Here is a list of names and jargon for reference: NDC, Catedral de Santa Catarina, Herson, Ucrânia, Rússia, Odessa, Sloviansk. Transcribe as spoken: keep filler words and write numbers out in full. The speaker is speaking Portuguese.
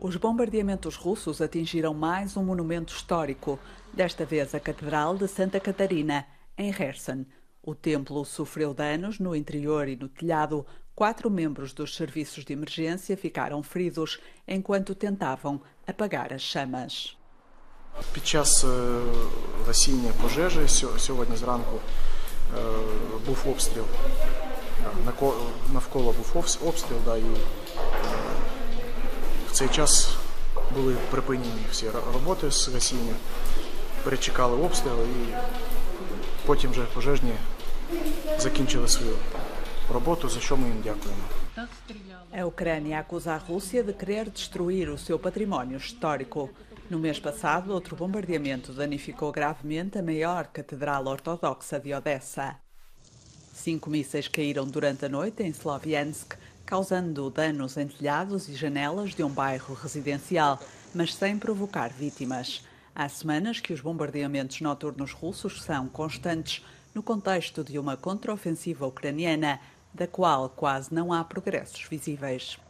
Os bombardeamentos russos atingiram mais um monumento histórico, desta vez a Catedral de Santa Catarina, em Herson. O templo sofreu danos no interior e no telhado. Quatro membros dos serviços de emergência ficaram feridos enquanto tentavam apagar as chamas. В цей час були припинені всі роботи з гасіння, перечекали обстріли і потім вже пожежні закінчили свою роботу, за що ми їм дякуємо. A Ucrânia acusa a Rússia de querer destruir o seu património histórico. No mês passado, outro bombardeamento danificou gravemente a maior catedral ortodoxa de Odessa. Cinco mísseis caíram durante a noite em Sloviansk, causando danos em telhados e janelas de um bairro residencial, mas sem provocar vítimas. Há semanas que os bombardeamentos noturnos russos são constantes no contexto de uma contraofensiva ucraniana, da qual quase não há progressos visíveis.